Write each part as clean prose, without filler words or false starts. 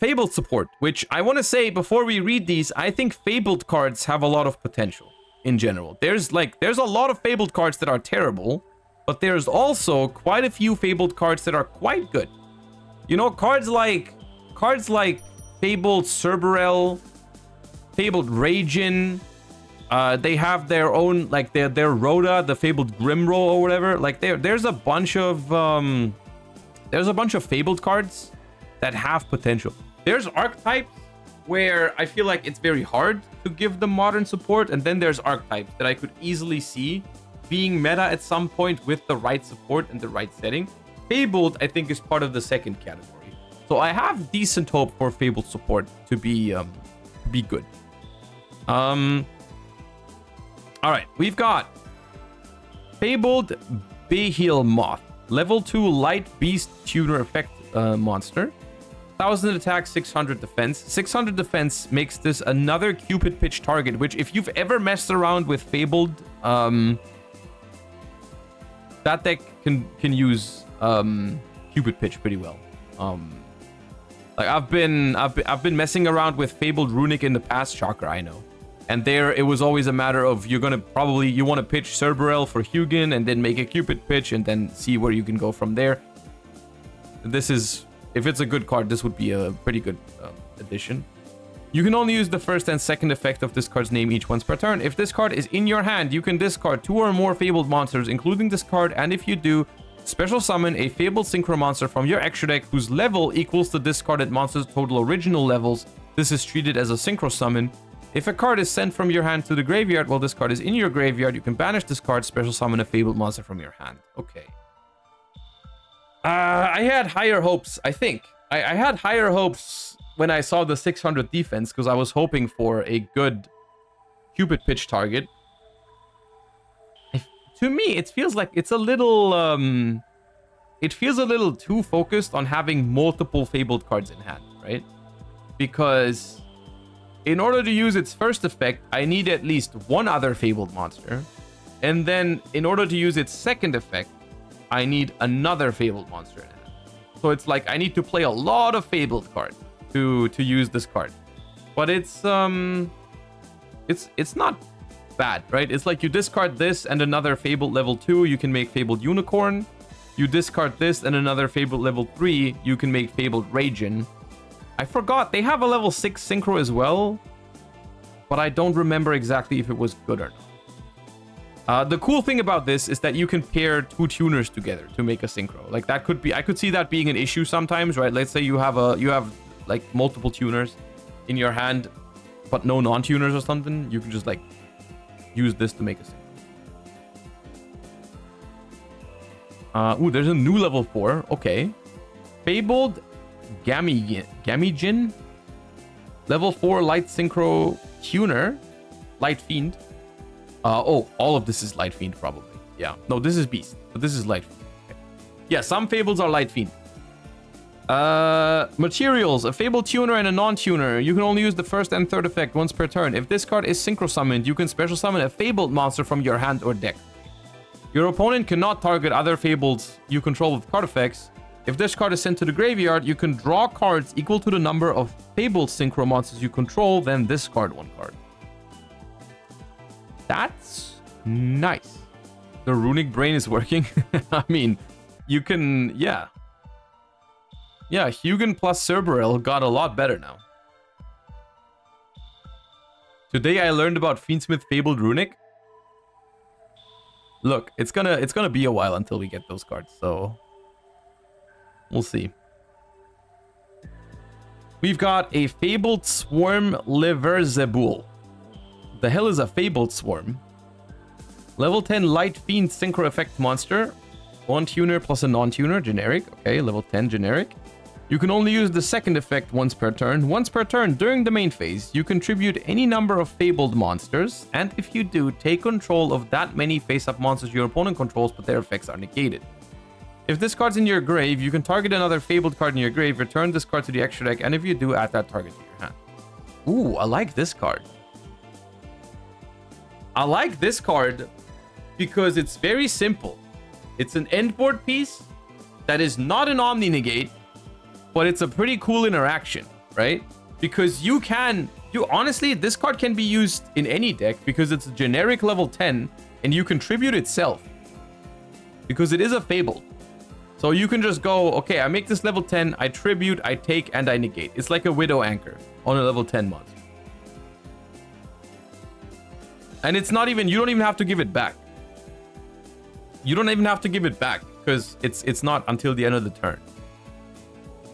Fabled support, which I want to say before we read these, I think Fabled cards have a lot of potential in general. There's a lot of Fabled cards that are terrible, but there's also quite a few Fabled cards that are quite good. You know, cards like Fabled Cerberel, Fabled Region, they have their own, like their Rhoda, the Fabled Grimro or whatever. Like there's a bunch of Fabled cards that have potential. There's archetypes where I feel like it's very hard to give them modern support, and then there's archetypes that I could easily see being meta at some point with the right support and the right setting. Fabled, I think, is part of the second category. So I have decent hope for Fabled support to be good. All right, we've got Fabled Beheel Moth, level 2 light beast tuner effect monster. 1000 attack, 600 defense. 600 defense makes this another Cupid Pitch target, which if you've ever messed around with Fabled, that deck can use Cupid Pitch pretty well. Like I've been messing around with Fabled Runic in the past, Chakra, I know. And there, it was always a matter of you want to pitch Cerberel for Hugin and then make a Cupid Pitch and then see where you can go from there. This is, if it's a good card, this would be a pretty good addition. You can only use the first and second effect of this card's name each once per turn. If this card is in your hand, you can discard 2 or more Fabled monsters, including this card, and if you do, special summon a Fabled Synchro monster from your extra deck whose level equals the discarded monster's total original levels. This is treated as a Synchro summon. If a card is sent from your hand to the graveyard while this card is in your graveyard, you can banish this card, special summon a Fabled monster from your hand. Okay. I had higher hopes, I think. I had higher hopes when I saw the 600 defense because I was hoping for a good Cupid Pitch target. To me, it feels like it's a little... it feels a little too focused on having multiple Fabled cards in hand, right? Because in order to use its first effect, I need at least one other Fabled monster. And then in order to use its second effect, I need another Fabled monster in it. So it's like I need to play a lot of Fabled cards to use this card. But it's not bad, right? It's like you discard this and another Fabled level 2, you can make Fabled Unicorn. You discard this and another Fabled level 3, you can make Fabled Ragin. I forgot, they have a level 6 Synchro as well, but I don't remember exactly if it was good or not. The cool thing about this is that you can pair 2 tuners together to make a Synchro. Like that could be, I could see that being an issue sometimes, right? Let's say you have like multiple tuners in your hand, but no non-tuners or something. You can just like use this to make a Synchro. Ooh, there's a new level 4. Okay, Fabled Gamigin, level 4 light Synchro tuner, light fiend. Oh, all of this is Light Fiend, probably. Yeah. No, this is Beast, but this is Light Fiend. Okay. Yeah, some Fables are Light Fiend. Materials. A Fabled Tuner and a Non-Tuner. You can only use the first and third effect once per turn. If this card is Synchro Summoned, you can Special Summon a Fabled monster from your hand or deck. Your opponent cannot target other Fables you control with card effects. If this card is sent to the graveyard, you can draw cards equal to the number of Fabled Synchro monsters you control, then discard one card. That's nice. The Runic Brain is working. I mean, you can, yeah. Yeah, Hugin plus Cerberel got a lot better now. Today I learned about Fiendsmith Fabled Runic. Look, it's gonna be a while until we get those cards, so we'll see. We've got a Fabled Swarm Leverzebul. The hell is a Fabled Swarm? Level 10 Light Fiend Synchro Effect Monster. One tuner plus a non-tuner. Generic. Okay, level 10 generic. You can only use the second effect once per turn. Once per turn during the main phase, you contribute any number of Fabled monsters. And if you do, take control of that many face-up monsters your opponent controls, but their effects are negated. If this card's in your grave, you can target another Fabled card in your grave. Return this card to the extra deck. And if you do, add that target to your hand. Ooh, I like this card. I like this card because it's very simple. It's an end board piece that is not an omni negate, but it's a pretty cool interaction. right? Because you can, honestly, this card can be used in any deck because it's a generic level 10 and you contribute itself because it is a Fable. So you can just go, okay, I make this level 10, I tribute, I take, and I negate. It's like a Widow Anchor on a level 10 monster. And it's not even, you don't even have to give it back. You don't even have to give it back because it's not until the end of the turn.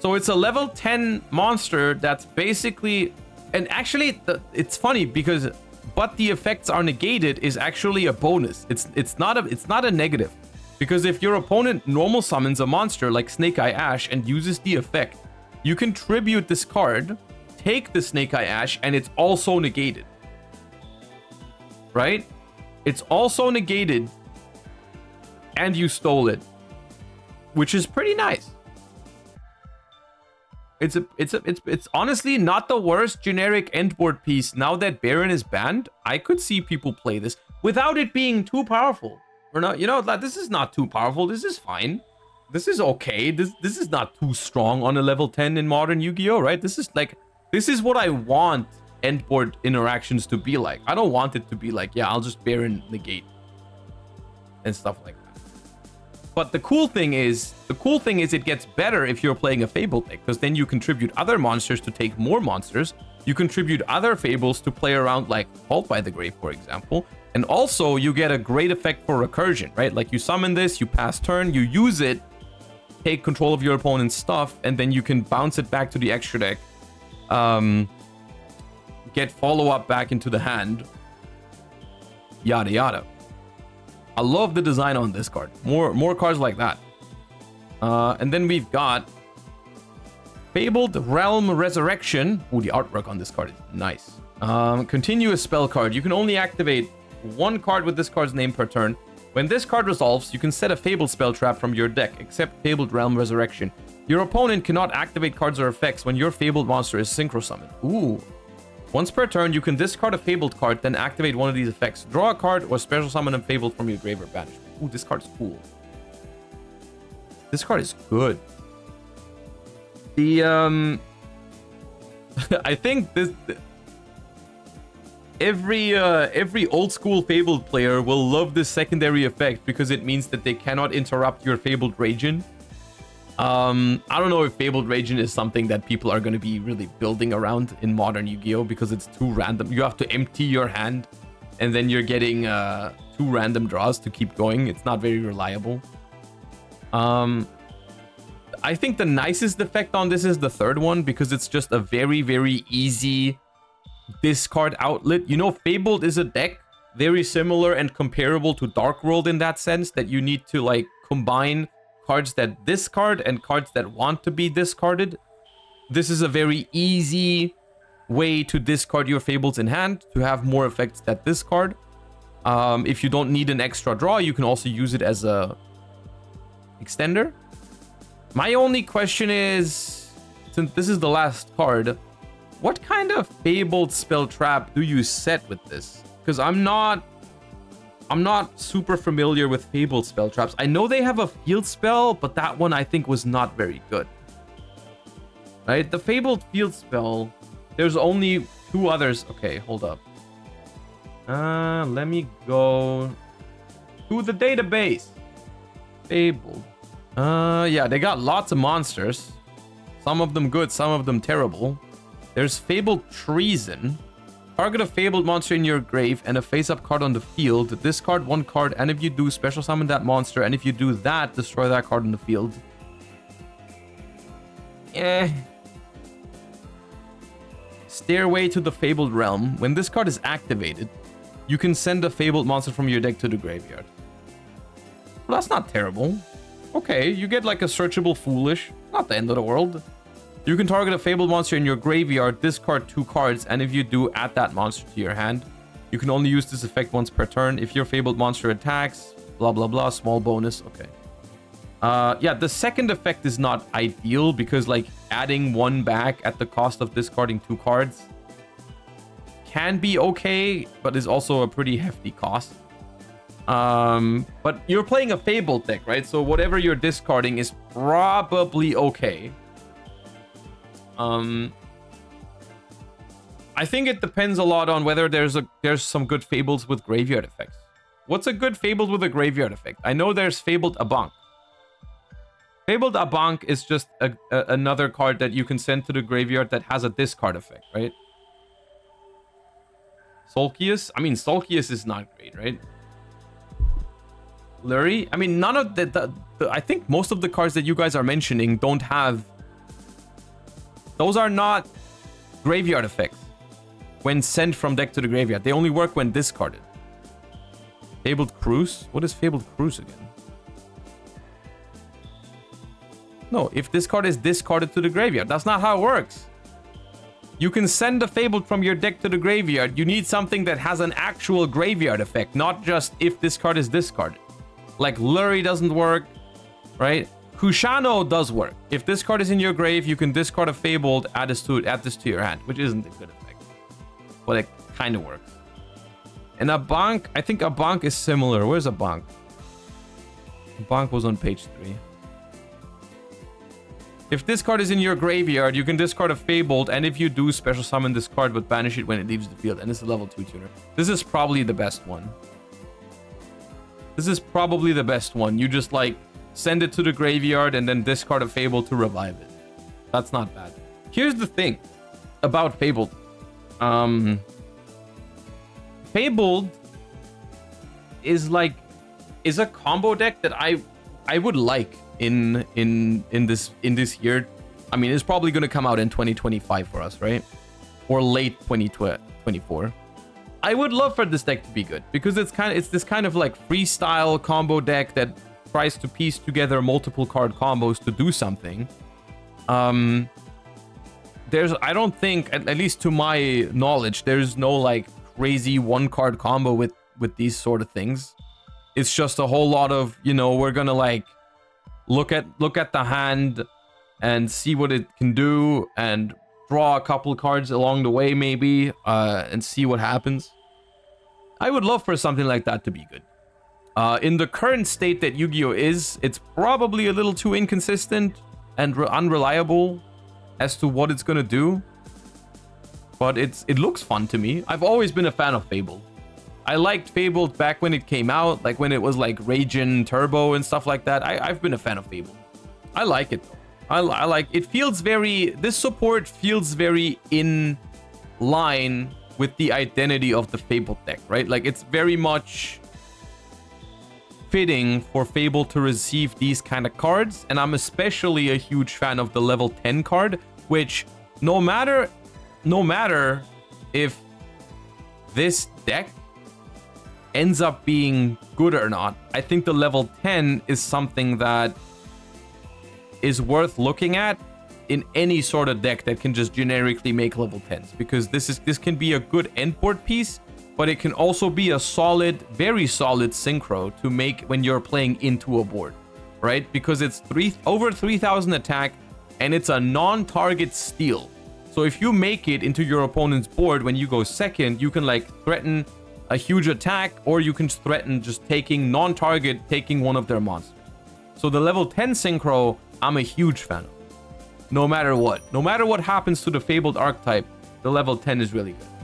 So it's a level 10 monster that's basically, and actually it's funny because, but the effects are negated is actually a bonus. It's not a negative, because if your opponent normal summons a monster like Snake Eye Ash and uses the effect, you can tribute this card, take the Snake Eye Ash, and it's also negated. Right? It's also negated and you stole it, which is pretty nice. It's honestly not the worst generic endboard piece. Now that Baron is banned, I could see people play this without it being too powerful. Or not, you know, like, this is not too powerful. This is fine. This is okay. This is not too strong on a level 10 in modern Yu-Gi-Oh, right? This is like, this is what I want endboard interactions to be like. I don't want it to be like, yeah, I'll just Baron negate and stuff like that. But the cool thing is it gets better if you're playing a Fable deck, because then you contribute other monsters to take more monsters. You contribute other Fables to play around, like Called by the Grave, for example. And also you get a great effect for recursion, right? Like, you summon this, you pass turn, you use it, take control of your opponent's stuff, and then you can bounce it back to the extra deck, get follow-up back into the hand, yada yada. I love the design on this card. More cards like that. And then we've got Fabled Realm Resurrection. Ooh, the artwork on this card is nice. Continuous spell card. You can only activate one card with this card's name per turn. When this card resolves, you can set a Fabled spell trap from your deck, except Fabled Realm Resurrection. Your opponent cannot activate cards or effects when your Fabled monster is synchro summoned. Ooh. Once per turn, you can discard a Fabled card, then activate one of these effects. Draw a card or special summon a Fabled from your grave or banishment. Ooh, this card's cool. This card is good. The, I think this... Every old-school Fabled player will love this secondary effect because it means that they cannot interrupt your Fabled Region. I don't know if Fabled Region is something that people are going to be really building around in modern Yu-Gi-Oh, because it's too random. You have to empty your hand and then you're getting two random draws to keep going. It's not very reliable. I think the nicest effect on this is the third one, because it's just a very, very easy discard outlet. You know, Fabled is a deck very similar and comparable to Dark World in that sense, that you need to like combine cards that discard and cards that want to be discarded. This is a very easy way to discard your Fables in hand to have more effects that discard. If you don't need an extra draw, you can also use it as a extender. My only question is, since this is the last card, what kind of Fabled spell trap do you set with this? Because I'm not super familiar with Fabled spell traps. I know they have a field spell, but that one I think was not very good. Right? The Fabled field spell, there's only two others. Okay, hold up. Let me go to the database. Fabled. Yeah, they got lots of monsters. Some of them good, some of them terrible. There's Fabled Treason. Target a Fabled monster in your grave and a face-up card on the field. Discard one card, and if you do, special summon that monster. And if you do that, destroy that card on the field. Eh. Stairway to the Fabled Realm. When this card is activated, you can send a Fabled monster from your deck to the graveyard. Well, that's not terrible. Okay, you get like a searchable Foolish. Not the end of the world. You can target a Fabled monster in your graveyard, discard two cards, and if you do, add that monster to your hand. You can only use this effect once per turn. If your Fabled monster attacks, blah, blah, blah, small bonus. Okay. Yeah, the second effect is not ideal because, like, adding one back at the cost of discarding two cards can be okay, but is also a pretty hefty cost. But you're playing a Fabled deck, right? So whatever you're discarding is probably okay. I think it depends a lot on whether there's some good fables with graveyard effects. What's a good fabled with a graveyard effect? I know there's Fabled Abank. Fabled Abank is just another card that you can send to the graveyard that has a discard effect, right? Sulkius? I mean, Sulkius is not great, right? Luri? I mean, none of the... I think most of the cards that you guys are mentioning don't have... Those are not graveyard effects when sent from deck to the graveyard. They only work when discarded. Fabled Cruise? What is Fabled Cruise again? No, if this card is discarded to the graveyard. That's not how it works. You can send a Fabled from your deck to the graveyard. You need something that has an actual graveyard effect, not just if this card is discarded. Like Luri doesn't work, right? Kushano does work. If this card is in your grave, you can discard a Fabled, add this to your hand, which isn't a good effect, but it kind of works. And Abank, I think Abank is similar. Where's Abank? Abank was on page 3. If this card is in your graveyard, you can discard a Fabled, and if you do, special summon this card, but banish it when it leaves the field, and it's a level 2 tuner. This is probably the best one. This is probably the best one. You just, like, send it to the graveyard and then discard a Fabled to revive it. That's not bad. Here's the thing about Fabled. Fabled is, like, is a combo deck that I would like. In this year, I mean, it's probably going to come out in 2025 for us, right? Or late 2024. I would love for this deck to be good because it's this kind of like freestyle combo deck that tries to piece together multiple card combos to do something. I don't think, at least to my knowledge, there's no like crazy one card combo with these sort of things. It's just a whole lot of, you know, we're gonna like look at the hand and see what it can do and draw a couple cards along the way maybe and see what happens. I would love for something like that to be good. In the current state that Yu-Gi-Oh! is, it's probably a little too inconsistent and unreliable as to what it's gonna do. But it looks fun to me. I've always been a fan of Fabled. I liked Fabled back when it came out, like when it was like Raging Turbo and stuff like that. I've been a fan of Fabled. I like it. I like it. Feels very, this support feels very in line with the identity of the Fabled deck, right? Like it's very much fitting for Fabled to receive these kind of cards. And I'm especially a huge fan of the level 10 card, which no matter if this deck ends up being good or not, I think the level 10 is something that is worth looking at in any sort of deck that can just generically make level 10s, because this can be a good endboard piece, but it can also be a solid, very solid synchro to make when you're playing into a board, right? Because it's over 3,000 attack and it's a non-target steal. So if you make it into your opponent's board when you go second, you can like threaten a huge attack, or you can threaten just taking non-target, taking one of their monsters. So the level 10 synchro, I'm a huge fan of. No matter what happens to the Fabled archetype, the level 10 is really good.